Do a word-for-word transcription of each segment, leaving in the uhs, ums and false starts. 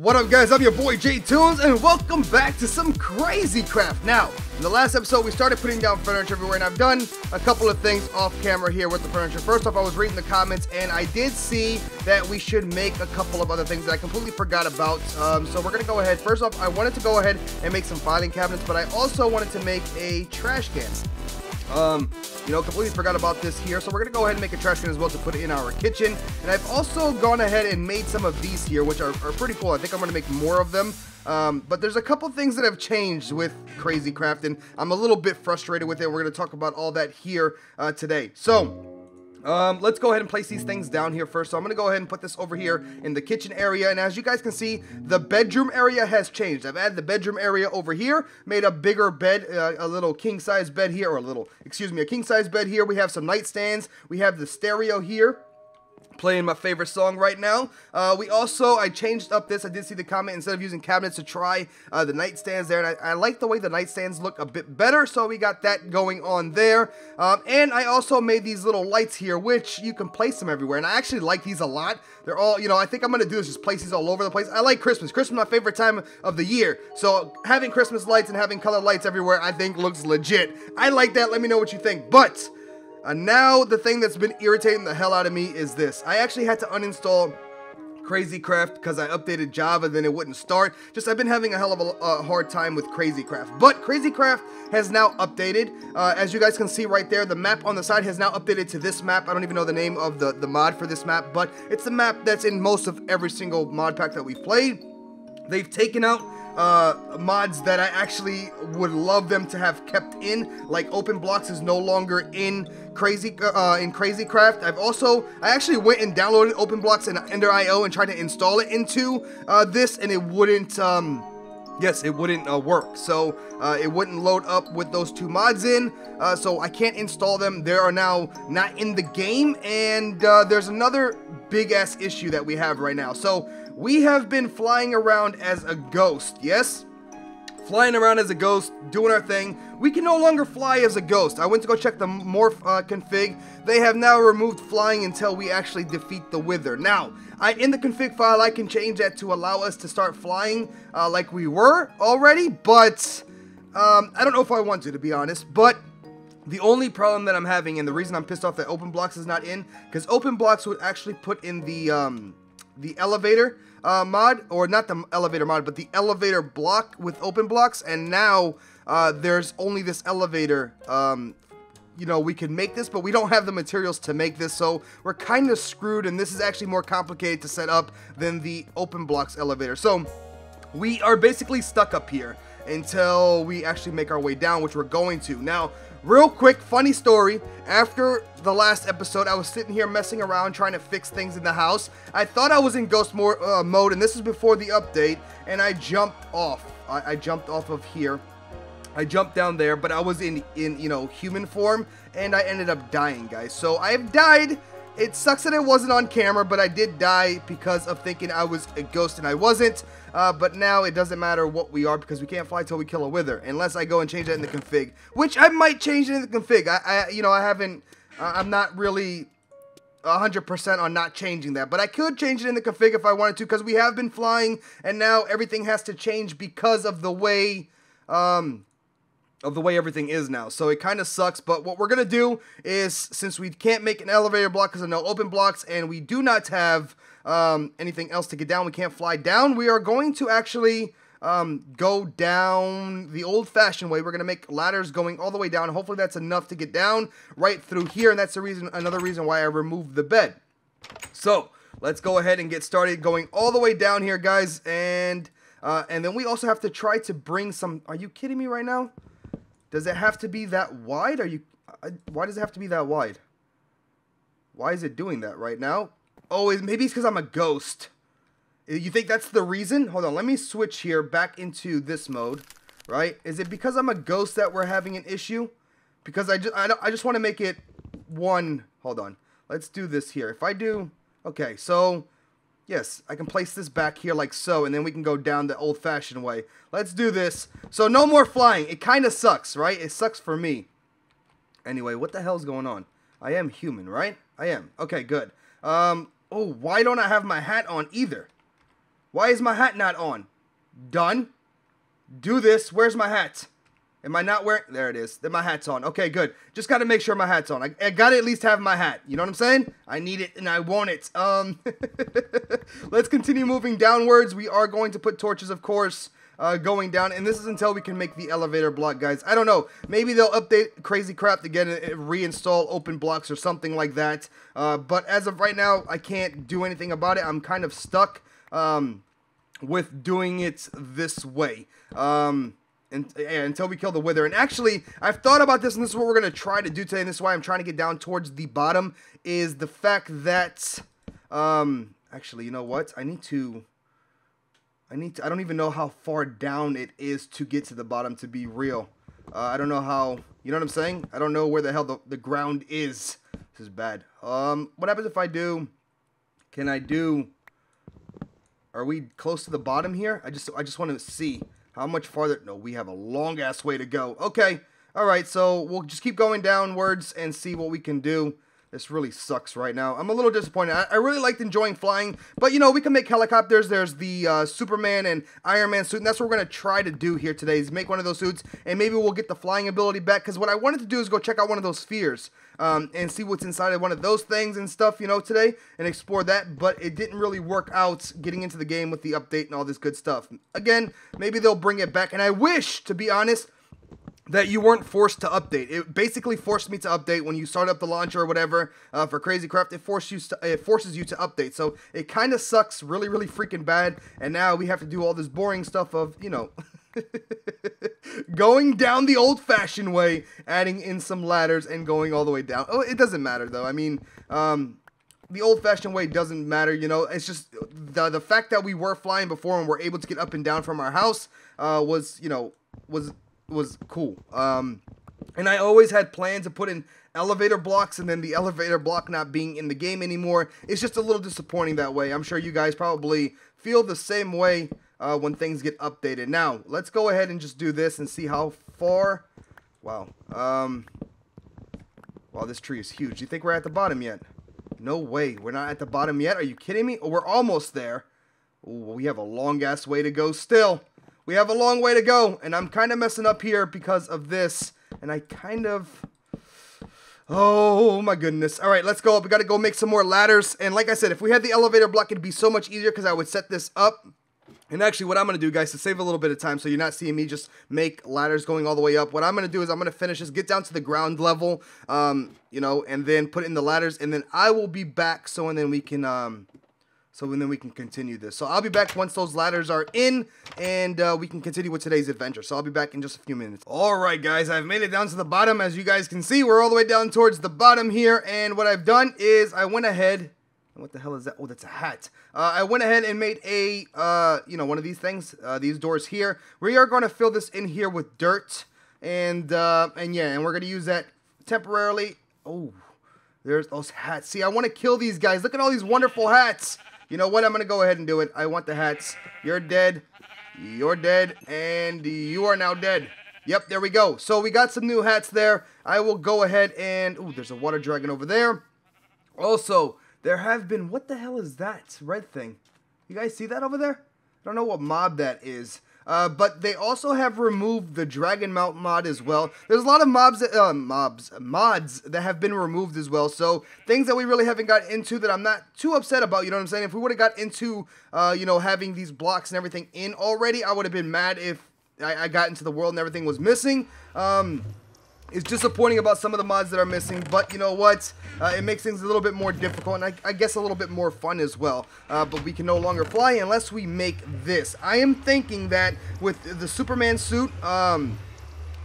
What up guys, I'm your boy J Tunes and welcome back to some Crazy Craft. Now, in the last episode we started putting down furniture everywhere and I've done a couple of things off camera here with the furniture. First off, I was reading the comments and I did see that we should make a couple of other things that I completely forgot about. Um, so we're gonna go ahead. First off, I wanted to go ahead and make some filing cabinets, but I also wanted to make a trash can. Um, you know, completely forgot about this here, so we're gonna go ahead and make a trash can as well to put it in our kitchen. And I've also gone ahead and made some of these here, which are, are pretty cool. I think I'm gonna make more of them. Um, but there's a couple things that have changed with Crazy Craft, and I'm a little bit frustrated with it. We're gonna talk about all that here uh, today. So. Um, let's go ahead and place these things down here first. So I'm going to go ahead and put this over here in the kitchen area. And as you guys can see, the bedroom area has changed. I've added the bedroom area over here, made a bigger bed, uh, a little king size bed here, or a little, excuse me, a king size bed here. We have some nightstands. We have the stereo here, playing my favorite song right now. Uh, we also, I changed up this. I did see the comment, instead of using cabinets to try uh, the nightstands there. And I, I like the way the nightstands look a bit better. So we got that going on there. Um, and I also made these little lights here, which you can place them everywhere. And I actually like these a lot. They're all, you know, I think I'm going to do is just place these all over the place. I like Christmas. Christmas is my favorite time of the year. So having Christmas lights and having color lights everywhere, I think looks legit. I like that. Let me know what you think. But Uh, now the thing that's been irritating the hell out of me is this. I actually had to uninstall Crazy Craft because I updated Java, then it wouldn't start. Just I've been having a hell of a uh, hard time with Crazy Craft. But Crazy Craft has now updated. Uh, as you guys can see right there, the map on the side has now updated to this map. I don't even know the name of the, the mod for this map, but it's the map that's in most of every single mod pack that we've played. They've taken out uh, mods that I actually would love them to have kept in, like Open Blocks is no longer in Crazy uh, in Crazy Craft. I've also, I actually went and downloaded Open Blocks and Ender I O and tried to install it into uh, this, and it wouldn't, um, yes, it wouldn't uh, work. So uh, it wouldn't load up with those two mods in, uh, so I can't install them. They are now not in the game, and uh, there's another big ass issue that we have right now. So we have been flying around as a ghost. Yes, flying around as a ghost, doing our thing. We can no longer fly as a ghost. I went to go check the morph uh, config. They have now removed flying until we actually defeat the Wither. Now, I, in the config file, I can change that to allow us to start flying uh, like we were already, but um, I don't know if I want to, to be honest, but the only problem that I'm having, and the reason I'm pissed off that Open Blocks is not in, because Open Blocks would actually put in the um, the elevator uh, mod, or not the elevator mod, but the elevator block with Open Blocks, and now uh, there's only this elevator. Um, you know, we can make this, but we don't have the materials to make this, so we're kind of screwed, and this is actually more complicated to set up than the Open Blocks elevator. So we are basically stuck up here until we actually make our way down, which we're going to. Now, real quick, funny story, after the last episode, I was sitting here messing around trying to fix things in the house. I thought I was in ghost more, uh, mode, and this is before the update, and I jumped off. I, I jumped off of here. I jumped down there, but I was in, in, you know, human form, and I ended up dying, guys. So I've died. It sucks that it wasn't on camera, but I did die because of thinking I was a ghost and I wasn't. Uh, but now it doesn't matter what we are because we can't fly till we kill a Wither, unless I go and change that in the config, which I might change it in the config. I, I you know, I haven't, uh, I'm not really one hundred percent on not changing that, but I could change it in the config if I wanted to, because we have been flying, and now everything has to change because of the way, um, of the way everything is now. So it kind of sucks, but what we're going to do is, since we can't make an elevator block because of no Open Blocks, and we do not have um, anything else to get down, we can't fly down, we are going to actually um, go down the old-fashioned way. We're going to make ladders going all the way down. Hopefully that's enough to get down right through here, and that's the reason, another reason why I removed the bed. So let's go ahead and get started going all the way down here, guys, and, uh, and then we also have to try to bring some... Are you kidding me right now? Does it have to be that wide? Are you? Uh, why does it have to be that wide? Why is it doing that right now? Oh, it, maybe it's because I'm a ghost. You think that's the reason? Hold on, let me switch here back into this mode, right? Is it because I'm a ghost that we're having an issue? Because I just, I, don't, I just want to make it one. Hold on, let's do this here. If I do, okay, so yes, I can place this back here like so, and then we can go down the old-fashioned way. Let's do this. So no more flying. It kind of sucks, right? It sucks for me. Anyway, what the hell's going on? I am human, right? I am. Okay, good. Um, oh, why don't I have my hat on either? Why is my hat not on? Done. Do this. Where's my hat? Am I not wearing... There it is. Then my hat's on. Okay, good. Just got to make sure my hat's on. I, I got to at least have my hat. You know what I'm saying? I need it and I want it. Um, Let's continue moving downwards. We are going to put torches, of course, uh, going down. And this is until we can make the elevator block, guys. I don't know. Maybe they'll update Crazy Craft again and reinstall Open Blocks or something like that. Uh, but as of right now, I can't do anything about it. I'm kind of stuck um, with doing it this way. Um... And, yeah, until we kill the Wither. And actually, I've thought about this, and this is what we're going to try to do today, and this is why I'm trying to get down towards the bottom, is the fact that, um, actually, you know what, I need to, I need to, I don't even know how far down it is to get to the bottom, to be real. Uh, I don't know how, you know what I'm saying? I don't know where the hell the, the ground is. This is bad. Um, what happens if I do, can I do, are we close to the bottom here? I just, I just want to see. How much farther? No, we have a long-ass way to go. Okay. All right, so we'll just keep going downwards and see what we can do. This really sucks right now. I'm a little disappointed. I, I really liked enjoying flying, but, you know, we can make helicopters. There's the uh, Superman and Iron Man suit, and that's what we're going to try to do here today is make one of those suits, and maybe we'll get the flying ability back, because what I wanted to do is go check out one of those spheres um, and see what's inside of one of those things and stuff, you know, today, and explore that, but it didn't really work out getting into the game with the update and all this good stuff. Again, maybe they'll bring it back, and I wish, to be honest, that you weren't forced to update. It basically forced me to update when you start up the launcher or whatever uh, for Crazy Craft. It forces you. To, it forces you to update. So it kind of sucks, really, really freaking bad. And now we have to do all this boring stuff of, you know, going down the old-fashioned way, adding in some ladders and going all the way down. Oh, it doesn't matter though. I mean, um, the old-fashioned way doesn't matter. You know, it's just the the fact that we were flying before and were able to get up and down from our house uh, was, you know, was. was cool. Um, and I always had plans to put in elevator blocks, and then the elevator block not being in the game anymore. It's just a little disappointing that way. I'm sure you guys probably feel the same way uh, when things get updated. Now, let's go ahead and just do this and see how far... Wow. Um, wow, this tree is huge. Do you think we're at the bottom yet? No way. We're not at the bottom yet? Are you kidding me? Oh, we're almost there. Ooh, we have a long-ass way to go still. We have a long way to go, and I'm kind of messing up here because of this, and I kind of... Oh, my goodness. All right, let's go up. We got to go make some more ladders, and like I said, if we had the elevator block, it'd be so much easier because I would set this up. And actually, what I'm going to do, guys, to save a little bit of time so you're not seeing me just make ladders going all the way up, what I'm going to do is I'm going to finish this, get down to the ground level, um, you know, and then put in the ladders, and then I will be back so and then we can... Um, So and then we can continue this. So I'll be back once those ladders are in, and uh, we can continue with today's adventure. So I'll be back in just a few minutes. All right, guys, I've made it down to the bottom. As you guys can see, we're all the way down towards the bottom here. And what I've done is I went ahead. What the hell is that? Oh, that's a hat. Uh, I went ahead and made a, uh, you know, one of these things, uh, these doors here. We are going to fill this in here with dirt, and uh, and yeah, and we're going to use that temporarily. Oh, there's those hats. See, I want to kill these guys. Look at all these wonderful hats. You know what? I'm going to go ahead and do it. I want the hats. You're dead. You're dead. And you are now dead. Yep, there we go. So we got some new hats there. I will go ahead and... Ooh, there's a water dragon over there. Also, there have been... What the hell is that red thing? You guys see that over there? I don't know what mob that is. Uh, but they also have removed the Dragon Mount mod as well. There's a lot of mobs, that, uh, mobs, mods that have been removed as well. So things that we really haven't got into that I'm not too upset about. You know what I'm saying? If we would have got into, uh, you know, having these blocks and everything in already, I would have been mad if I, I got into the world and everything was missing. Um, it's disappointing about some of the mods that are missing, but you know what? Uh, it makes things a little bit more difficult, and I, I guess a little bit more fun as well. Uh, but we can no longer fly unless we make this. I am thinking that with the Superman suit, um,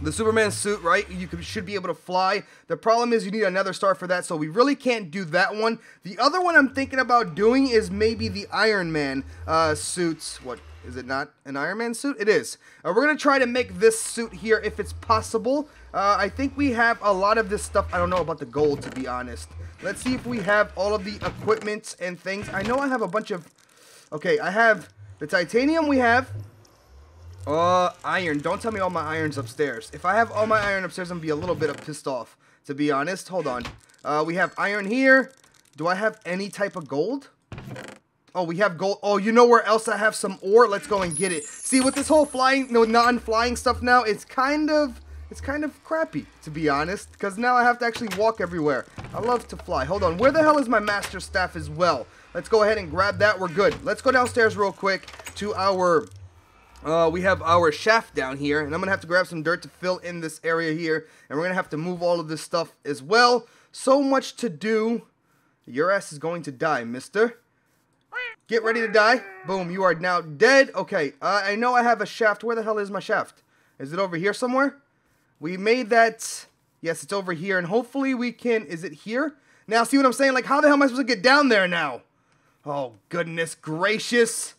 the Superman suit, right? You can, should be able to fly. The problem is you need another star for that, so we really can't do that one. The other one I'm thinking about doing is maybe the Iron Man uh, suits. What? Is it not an Iron Man suit? It is. Uh, we're going to try to make this suit here if it's possible. Uh, I think we have a lot of this stuff. I don't know about the gold, to be honest. Let's see if we have all of the equipment and things. I know I have a bunch of... Okay, I have the titanium we have. Uh, iron. Don't tell me all my iron's upstairs. If I have all my iron upstairs, I'm going to be a little bit pissed off, to be honest. Hold on. Uh, we have iron here. Do I have any type of gold? Oh, we have gold. Oh, you know where else I have some ore? Let's go and get it. See, with this whole flying, no, non-flying stuff now, it's kind of, it's kind of crappy, to be honest, because now I have to actually walk everywhere. I love to fly. Hold on. Where the hell is my master staff as well? Let's go ahead and grab that. We're good. Let's go downstairs real quick to our, uh, we have our shaft down here, and I'm going to have to grab some dirt to fill in this area here, and we're going to have to move all of this stuff as well. So much to do. Your ass is going to die, mister. Get ready to die. Boom, you are now dead. Okay, uh, I know I have a shaft. Where the hell is my shaft? Is it over here somewhere? We made that. Yes, it's over here. And hopefully we can. Is it here? Now, see what I'm saying? Like, how the hell am I supposed to get down there now? Oh, goodness gracious.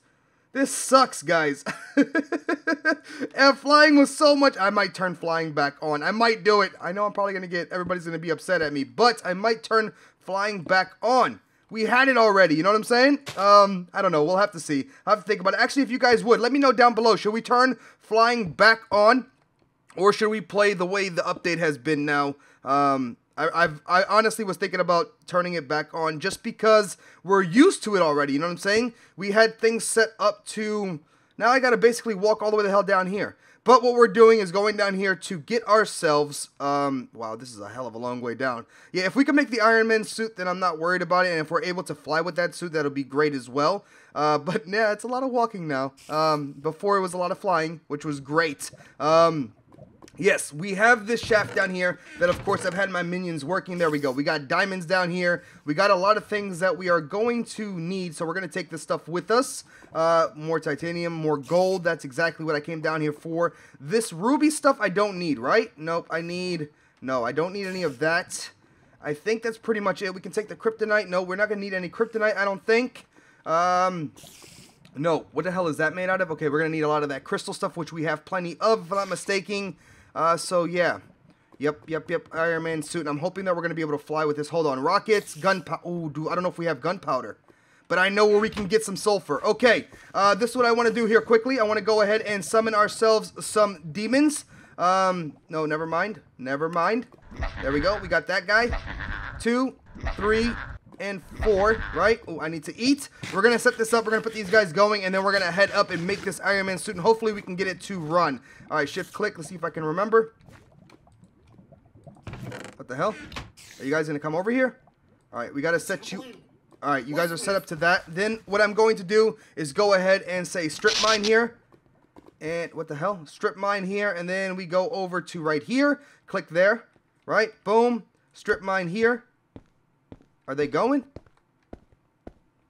This sucks, guys. And flying was so much. I might turn flying back on. I might do it. I know I'm probably going to get. Everybody's going to be upset at me. But I might turn flying back on. We had it already, you know what I'm saying? Um, I don't know, we'll have to see. I'll have to think about it. Actually, if you guys would, let me know down below. Should we turn flying back on? Or should we play the way the update has been now? Um, I, I've, I honestly was thinking about turning it back on just because we're used to it already, you know what I'm saying? We had things set up to... Now I gotta basically walk all the way the hell down here. But what we're doing is going down here to get ourselves, um, wow, this is a hell of a long way down. Yeah, if we can make the Iron Man suit, then I'm not worried about it. And if we're able to fly with that suit, that'll be great as well. Uh, but yeah, it's a lot of walking now. Um, before it was a lot of flying, which was great. Um, yes, we have this shaft down here that, of course, I've had my minions working. There we go. We got diamonds down here. We got a lot of things that we are going to need, so we're going to take this stuff with us. Uh, more titanium, more gold. That's exactly what I came down here for. This ruby stuff I don't need, right? Nope, I need... No, I don't need any of that. I think that's pretty much it. We can take the kryptonite. No, we're not going to need any kryptonite, I don't think. Um... No, what the hell is that made out of? Okay, we're going to need a lot of that crystal stuff, which we have plenty of, if I'm not mistaken. Uh, so, yeah. Yep, yep, yep. Iron Man suit. And I'm hoping that we're going to be able to fly with this. Hold on. Rockets, gunpowder. Ooh, dude, I don't know if we have gunpowder. But I know where we can get some sulfur. Okay. Uh, this is what I want to do here quickly. I want to go ahead and summon ourselves some demons. Um, no, never mind. Never mind. There we go. We got that guy. Two, three, and four, right? Oh, I need to eat. We're going to set this up. We're going to put these guys going, and then we're going to head up and make this Iron Man suit, and hopefully we can get it to run. All right, shift-click. Let's see if I can remember. What the hell? Are you guys going to come over here? All right, we got to set you... All right, you guys are set up to that. Then what I'm going to do is go ahead and say strip mine here. And what the hell? Strip mine here, and then we go over to right here. Click there, right? Boom. Strip mine here. Are they going?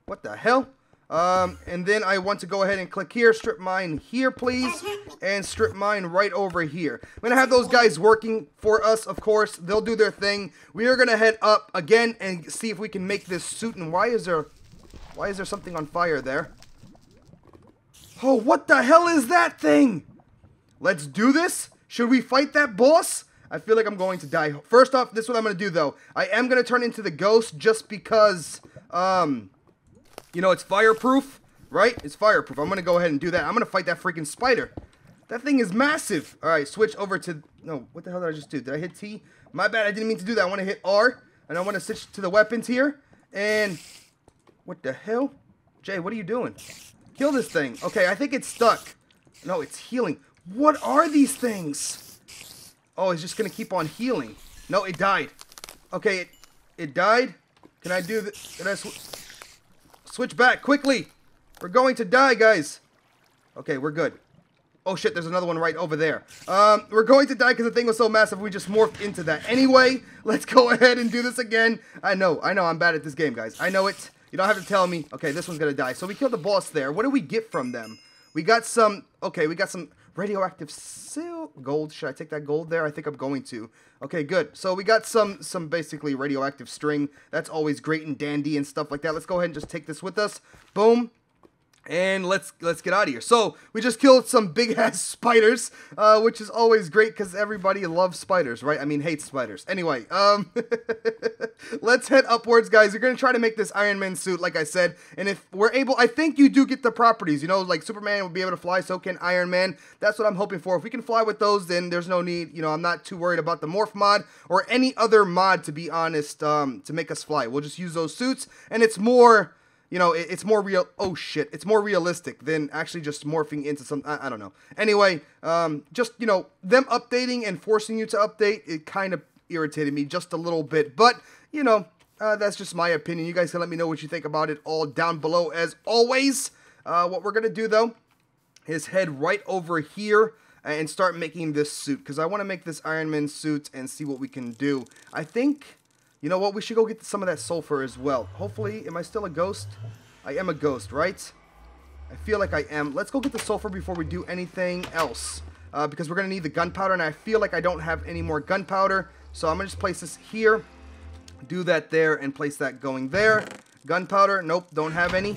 What the hell? Um, and then I want to go ahead and click here, strip mine here, please, and strip mine right over here. I'm going to have those guys working for us, of course. They'll do their thing. We are going to head up again and see if we can make this suit. And why is there, why is there something on fire there? Oh, what the hell is that thing? Let's do this. Should we fight that boss? I feel like I'm going to die. First off, this is what I'm going to do, though. I am going to turn into the ghost just because, um, you know, it's fireproof, right? It's fireproof. I'm going to go ahead and do that. I'm going to fight that freaking spider. That thing is massive. All right, switch over to... No, what the hell did I just do? Did I hit T? My bad, I didn't mean to do that. I want to hit R, and I want to switch to the weapons here. And what the hell? Jay, what are you doing? Kill this thing. Okay, I think it's stuck. No, it's healing. What are these things? Oh, it's just going to keep on healing. No, it died. Okay, it, it died. Can I do this? Can I sw switch back quickly? We're going to die, guys. Okay, we're good. Oh, shit, there's another one right over there. Um, we're going to die because the thing was so massive we just morphed into that. Anyway, let's go ahead and do this again. I know, I know I'm bad at this game, guys. I know it. You don't have to tell me. Okay, this one's going to die. So we killed the boss there. What do we get from them? We got some... Okay, we got some... Radioactive sil gold. Should I take that gold there? I think I'm going to. Okay, good. So we got some, some basically radioactive string. That's always great and dandy and stuff like that. Let's go ahead and just take this with us. Boom. And let's let's get out of here. So we just killed some big-ass spiders, uh, which is always great because everybody loves spiders, right? I mean, hates spiders. Anyway, um, let's head upwards, guys. We're going to try to make this Iron Man suit, like I said. And if we're able, I think you do get the properties. You know, like Superman will be able to fly, so can Iron Man. That's what I'm hoping for. If we can fly with those, then there's no need. You know, I'm not too worried about the Morph mod or any other mod, to be honest, um, to make us fly. We'll just use those suits, and it's more... you know, it, it's more real, oh shit, it's more realistic than actually just morphing into some, I, I don't know. Anyway, um, just, you know, them updating and forcing you to update, it kind of irritated me just a little bit, but, you know, uh, that's just my opinion. You guys can let me know what you think about it all down below, as always. Uh, what we're gonna do, though, is head right over here and start making this suit, because I want to make this Iron Man suit and see what we can do. I think, you know what, we should go get some of that sulfur as well. Hopefully, am I still a ghost? I am a ghost, right? I feel like I am. Let's go get the sulfur before we do anything else, uh, because we're going to need the gunpowder, and I feel like I don't have any more gunpowder, so I'm going to just place this here, do that there, and place that going there. Gunpowder, nope, don't have any.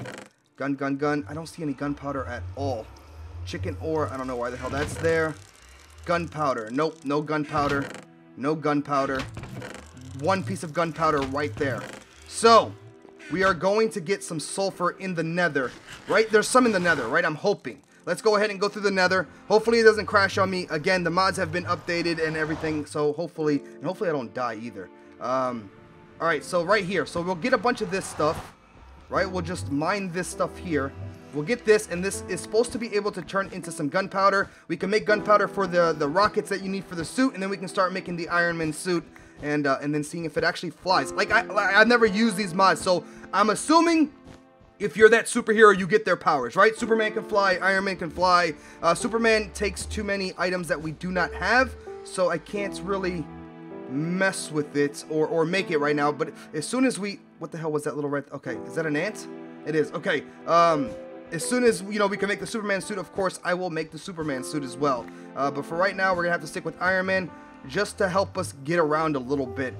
Gun, gun, gun. I don't see any gunpowder at all. Chicken ore, I don't know why the hell that's there. Gunpowder, nope, no gunpowder, no gunpowder. One piece of gunpowder right there. So, we are going to get some sulfur in the nether, right? There's some in the nether, right? I'm hoping. Let's go ahead and go through the nether. Hopefully it doesn't crash on me. Again, the mods have been updated and everything, so hopefully, and hopefully I don't die either. Um, all right, so right here, so we'll get a bunch of this stuff, right? We'll just mine this stuff here. We'll get this, and this is supposed to be able to turn into some gunpowder. We can make gunpowder for the, the rockets that you need for the suit, and then we can start making the Iron Man suit, and uh, and then seeing if it actually flies. Like, I, I've never used these mods, so I'm assuming if you're that superhero, you get their powers, right? Superman can fly, Iron Man can fly. Uh, Superman takes too many items that we do not have, so I can't really mess with it or, or make it right now. But as soon as we... What the hell was that little red... Okay, is that an ant? It is. Okay, um... as soon as, you know, we can make the Superman suit, of course, I will make the Superman suit as well. Uh, but for right now, we're going to have to stick with Iron Man just to help us get around a little bit.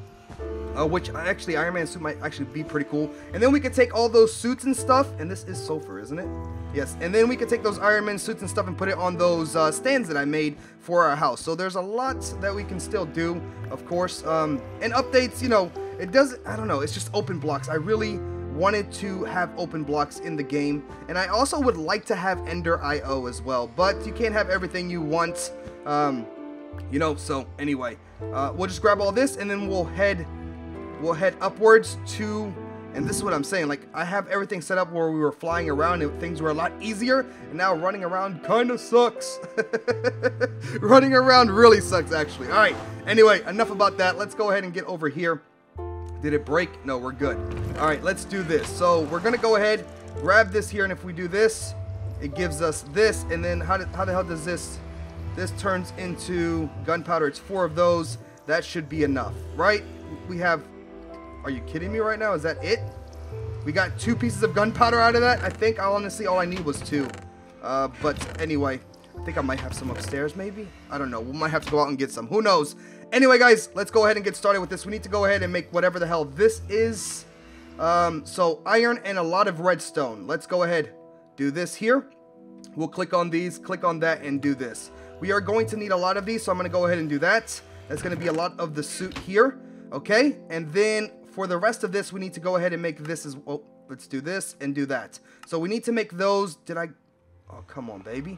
Uh, which, actually, Iron Man suit might actually be pretty cool. And then we can take all those suits and stuff. And this is sulfur, isn't it? Yes. And then we can take those Iron Man suits and stuff and put it on those uh, stands that I made for our house. So there's a lot that we can still do, of course. Um, and updates, you know, it doesn't, I don't know, it's just open blocks. I really... wanted to have open blocks in the game, and I also would like to have Ender I O as well, but you can't have everything you want, um, you know, so anyway, uh, we'll just grab all this, and then we'll head, we'll head upwards to, and this is what I'm saying, like, I have everything set up where we were flying around, and things were a lot easier, and now running around kind of sucks, running around really sucks, actually. Alright, anyway, enough about that, let's go ahead and get over here. Did it break? No, we're good. All right, let's do this. So we're going to go ahead, grab this here, and if we do this, it gives us this, and then how, did, how the hell does this... This turns into gunpowder. It's four of those. That should be enough, right? We have... Are you kidding me right now? Is that it? We got two pieces of gunpowder out of that? I think, honestly, all I need was two. Uh, but anyway, I think I might have some upstairs, maybe? I don't know. We might have to go out and get some. Who knows? Anyway, guys, let's go ahead and get started with this. We need to go ahead and make whatever the hell this is. Um, so, iron and a lot of redstone. Let's go ahead, do this here. We'll click on these, click on that, and do this. We are going to need a lot of these, so I'm going to go ahead and do that. That's going to be a lot of the suit here. Okay, and then for the rest of this, we need to go ahead and make this as well. Let's do this and do that. So, we need to make those. Did I... Oh, come on, baby.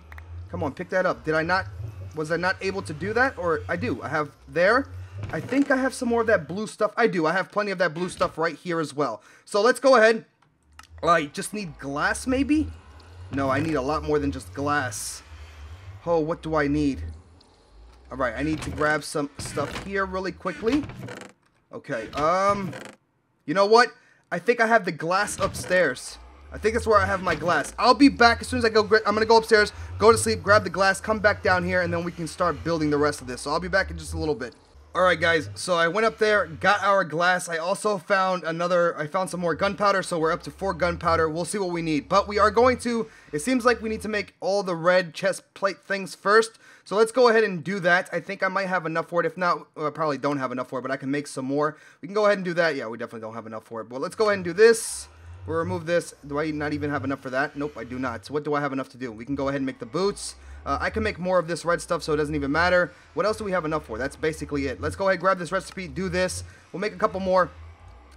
Come on, pick that up. Did I not... Was I not able to do that? Or I do. I have there. I think I have some more of that blue stuff. I do. I have plenty of that blue stuff right here as well. So let's go ahead. I just need glass maybe? No, I need a lot more than just glass. Oh, what do I need? All right, I need to grab some stuff here really quickly. Okay. Um, you know what? I think I have the glass upstairs. I think that's where I have my glass. I'll be back as soon as I go. I'm gonna go upstairs, go to sleep, grab the glass, come back down here, and then we can start building the rest of this. So I'll be back in just a little bit. All right, guys. So I went up there, got our glass. I also found another, I found some more gunpowder. So we're up to four gunpowder. We'll see what we need. But we are going to, it seems like we need to make all the red chest plate things first. So let's go ahead and do that. I think I might have enough for it. If not, well, I probably don't have enough for it, but I can make some more. We can go ahead and do that. Yeah, we definitely don't have enough for it. But let's go ahead and do this. We'll remove this. Do I not even have enough for that? Nope, I do not. So what do I have enough to do? We can go ahead and make the boots. Uh, I can make more of this red stuff, so it doesn't even matter. What else do we have enough for? That's basically it. Let's go ahead, grab this recipe, do this. We'll make a couple more.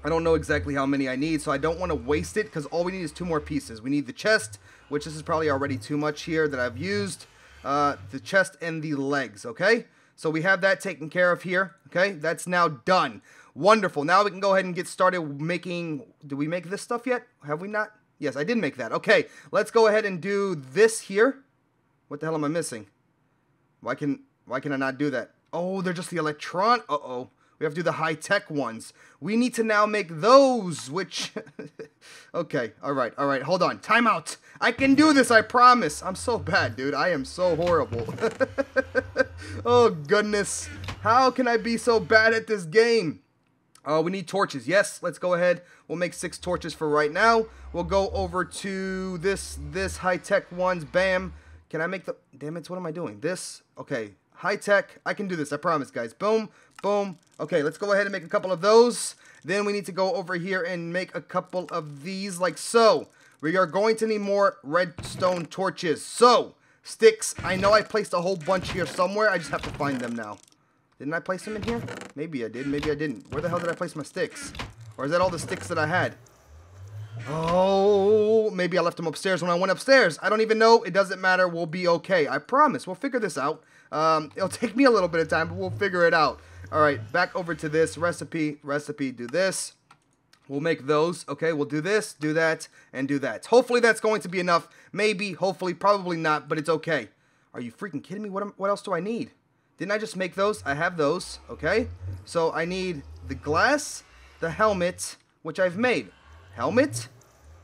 I don't know exactly how many I need, so I don't want to waste it, because all we need is two more pieces. We need the chest, which this is probably already too much here that I've used. Uh, the chest and the legs, okay? So we have that taken care of here, okay? That's now done. Wonderful. Now we can go ahead and get started making... Did we make this stuff yet? Have we not? Yes, I did make that. Okay, let's go ahead and do this here. What the hell am I missing? Why can why can I not do that? Oh, they're just the electron. Uh-oh. We have to do the high-tech ones. We need to now make those, which... okay, all right, all right, hold on. Time out. I can do this, I promise. I'm so bad, dude. I am so horrible. Oh, goodness. How can I be so bad at this game? Uh, we need torches. Yes, let's go ahead. We'll make six torches for right now. We'll go over to this this high-tech ones. Bam. Can I make the... Damn it, what am I doing? This? Okay, high-tech. I can do this, I promise, guys. Boom. Boom. Okay, let's go ahead and make a couple of those. Then we need to go over here and make a couple of these like so. We are going to need more redstone torches. So, sticks. I know I placed a whole bunch here somewhere. I just have to find them now. Didn't I place them in here? Maybe I did. Maybe I didn't. Where the hell did I place my sticks? Or is that all the sticks that I had? Oh, maybe I left them upstairs when I went upstairs. I don't even know. It doesn't matter. We'll be okay. I promise. We'll figure this out. Um, it'll take me a little bit of time, but we'll figure it out. All right, back over to this recipe, recipe, do this. We'll make those. Okay, we'll do this, do that, and do that. Hopefully that's going to be enough. Maybe, hopefully, probably not, but it's okay. Are you freaking kidding me? What, am, what else do I need? Didn't I just make those? I have those, okay? So I need the glass, the helmet, which I've made. Helmet,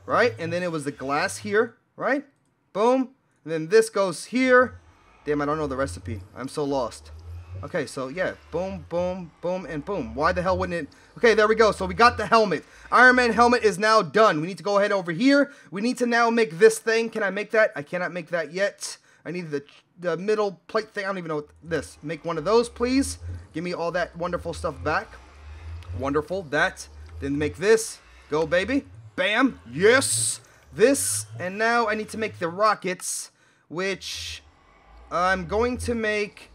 right? And then it was the glass here, right? Boom. And then this goes here. Damn, I don't know the recipe. I'm so lost. Okay, so yeah, boom, boom, boom, and boom. Why the hell wouldn't it? Okay, there we go. So we got the helmet. Iron Man helmet is now done. We need to go ahead over here. We need to now make this thing. Can I make that? I cannot make that yet. I need the, the middle plate thing. I don't even know what this. Make one of those, please. Give me all that wonderful stuff back. Wonderful. That. Then make this. Go, baby. Bam. Yes. This. And now I need to make the rockets, which I'm going to make...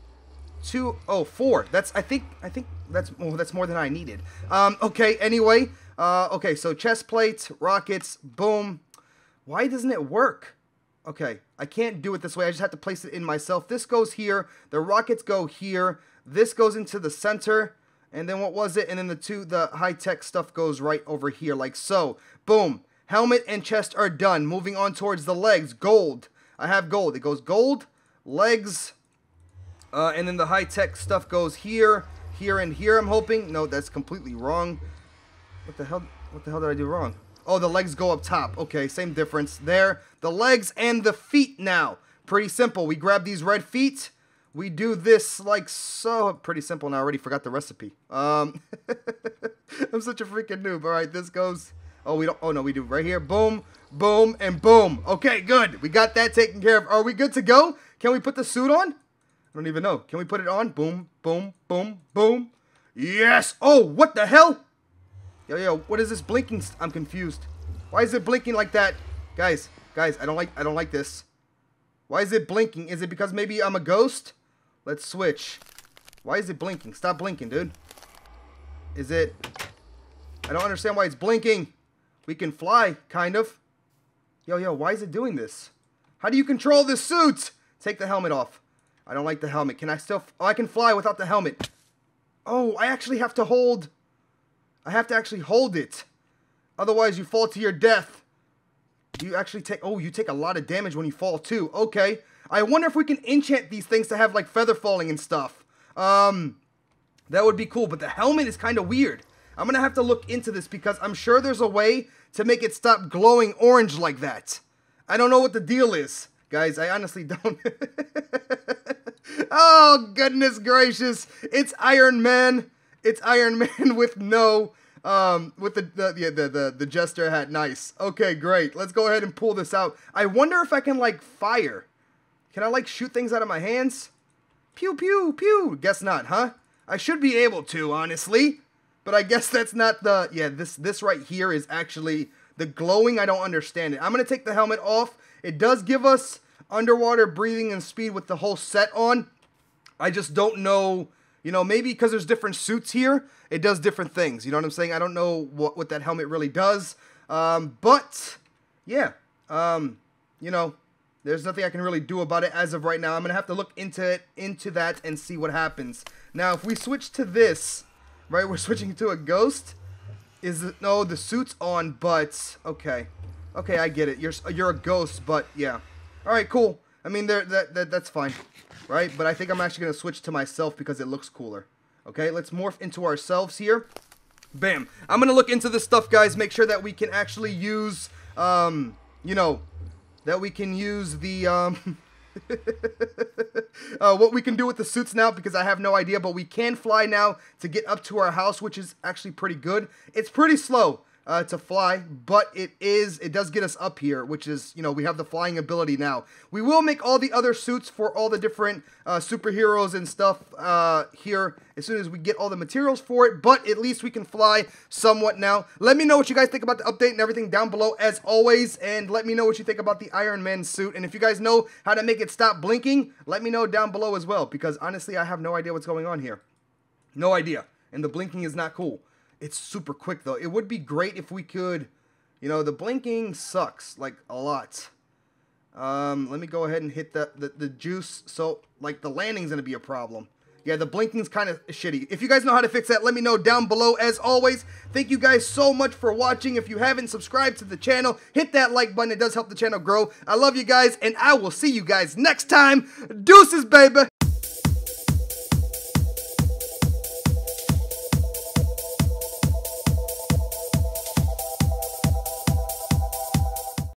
Two, oh, four. That's, I think, I think that's, oh, that's more than I needed. Um, okay, anyway. Uh, okay, so chest plates, rockets, boom. Why doesn't it work? Okay, I can't do it this way. I just have to place it in myself. This goes here. The rockets go here. This goes into the center. And then what was it? And then the two, the high-tech stuff goes right over here, like so. Boom. Helmet and chest are done. Moving on towards the legs. Gold. I have gold. It goes gold, legs, Uh, and then the high-tech stuff goes here, here, and here, I'm hoping. No, that's completely wrong. What the hell? What the hell did I do wrong? Oh, the legs go up top. Okay, same difference there. The legs and the feet now. Pretty simple. We grab these red feet. We do this like so. Pretty simple, and I already forgot the recipe. Um, I'm such a freaking noob. All right, this goes... Oh, we don't... Oh, no, we do right here. Boom, boom, and boom. Okay, good. We got that taken care of. Are we good to go? Can we put the suit on? I don't even know. Can we put it on? Boom, boom, boom, boom. Yes! Oh, what the hell? Yo, yo, what is this blinking? St I'm confused. Why is it blinking like that? Guys, guys, I don't like I don't like this. Why is it blinking? Is it because maybe I'm a ghost? Let's switch. Why is it blinking? Stop blinking, dude. Is it... I don't understand why it's blinking. We can fly, kind of. Yo, yo, why is it doing this? How do you control this suit? Take the helmet off. I don't like the helmet. Can I still... F oh, I can fly without the helmet. Oh, I actually have to hold... I have to actually hold it. Otherwise, you fall to your death. Do you actually take... Oh, you take a lot of damage when you fall, too. Okay. I wonder if we can enchant these things to have, like, feather falling and stuff. Um, that would be cool. But the helmet is kind of weird. I'm going to have to look into this because I'm sure there's a way to make it stop glowing orange like that. I don't know what the deal is. Guys, I honestly don't... Oh, goodness gracious. It's Iron Man. It's Iron Man with no, um, with the, the, yeah, the, the, the jester hat. Nice. Okay, great. Let's go ahead and pull this out. I wonder if I can, like, fire. Can I, like, shoot things out of my hands? Pew, pew, pew. Guess not, huh? I should be able to, honestly. But I guess that's not the, yeah, this, this right here is actually the glowing. I don't understand it. I'm going to take the helmet off. It does give us underwater breathing and speed with the whole set on. I just don't know, you know, maybe because there's different suits here, it does different things, you know what I'm saying? I don't know what, what that helmet really does, um, but, yeah, um, you know, there's nothing I can really do about it as of right now. I'm going to have to look into it, into that and see what happens. Now, if we switch to this, right, we're switching to a ghost, is, no, the suit's on, but, okay. Okay, I get it. You're you're a ghost, but yeah. All right, cool. I mean, there that, that that's fine, right? But I think I'm actually gonna switch to myself because it looks cooler. Okay, let's morph into ourselves here. Bam. I'm gonna look into this stuff, guys. Make sure that we can actually use, um, you know, that we can use the um. uh, what we can do with the suits now, because I have no idea, but we can fly now to get up to our house, which is actually pretty good. It's pretty slow uh, to fly, but it is it does get us up here, which is, you know, we have the flying ability now. We will make all the other suits for all the different uh, superheroes and stuff uh, here as soon as we get all the materials for it, but at least we can fly somewhat now. Let me know what you guys think about the update and everything down below, as always, and let me know what you think about the Iron Man suit, and if you guys know how to make it stop blinking, let me know down below as well, because honestly, I have no idea what's going on here. No idea, and the blinking is not cool. It's super quick, though. It would be great if we could, you know, the blinking sucks, like, a lot. Um, let me go ahead and hit the, the, the juice, so, like, the landing's gonna be a problem. Yeah, the blinking's kind of shitty. If you guys know how to fix that, let me know down below. As always, thank you guys so much for watching. If you haven't subscribed to the channel, hit that like button. It does help the channel grow. I love you guys, and I will see you guys next time. Deuces, baby!